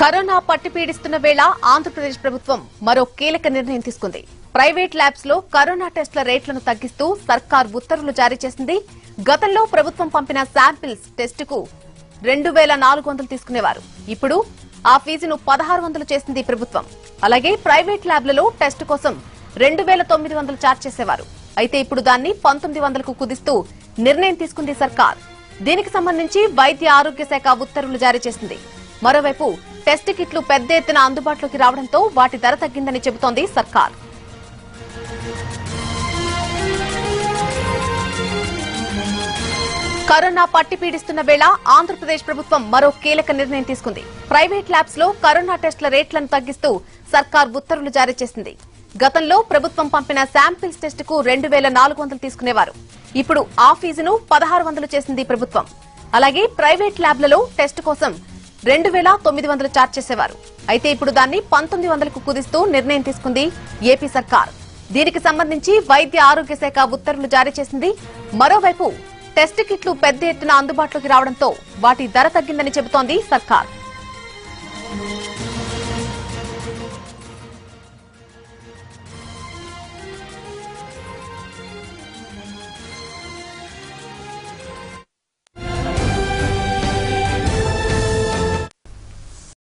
Corona పట్టి పీడిస్తున్న వేళ ఆంధ్రప్రదేశ్ ప్రభుత్వం మరో కీలక నిర్ణయం తీసుకుంది. ప్రైవేట్ ల్యాబ్స్ లో కరోనా టెస్టుల రేట్లను తగ్గిస్తూ సర్కార్ ఉత్తర్వులు జారీ చేసింది. గతంలో ప్రభుత్వం పంపిన శాంపిల్స్ టెస్టుకు 2400 తీసుకునేవారు. ఇప్పుడు ఆ ఫీజును 1600 చేసింది ప్రభుత్వం. అలాగే ప్రైవేట్ ల్యాబ్లలో టెస్టు కోసం 2900 ఛార్జ్ చేసేవారు. అయితే ఇప్పుడు దాన్ని 1900కు కుదిస్తూ నిర్ణయం తీసుకుంది సర్కార్. దీనికి సంబంధించి వైద్య ఆరోగ్య శాఖ ఉత్తర్వులు జారీ చేసింది. మరోవైపు టెస్ట్ కిట్లు పెద్ద ఎత్తున అందుబాటులోకి రావడంతో వాటి ధర తగ్గిందని చెబుతోంది సర్కార్. కరోనా పట్టి పీడిస్తున్న వేళ ఆంధ్రప్రదేశ్ ప్రభుత్వం మరో కీలక నిర్ణయం తీసుకుంది. ప్రైవేట్ ల్యాబ్స్ లో కరోనా టెస్టుల రేట్లను తగ్గిస్తూ సర్కార్ ఉత్తర్వులు జారీ చేసింది. గతంలో ప్రభుత్వం పంపిన శాంపిల్స్ టెస్టుకు 2400 తీసుకునేవారు. ఇప్పుడు ఆ ఫీజును 1600 చేసింది ప్రభుత్వం. అలాగే ప్రైవేట్ ల్యాబ్లలో టెస్ట్ కోసం 2900 ఛార్జ్ చేసేవారు. అయితే ఇప్పుడు దాన్ని 1900కు కుదిస్తూ నిర్ణయం తీసుకుంది ఏపీ సర్కార్. దీనికి సంబంధించి వైద్య ఆరోగ్య శాఖ ఉత్తర్వులు జారీ చేసింది. మరోవైపు టెస్ట్ కిట్లు పెద్ద ఎత్తున అందుబాటులోకి రావడంతో వాటి ధర తగ్గిందని చెబుతోంది సర్కార్.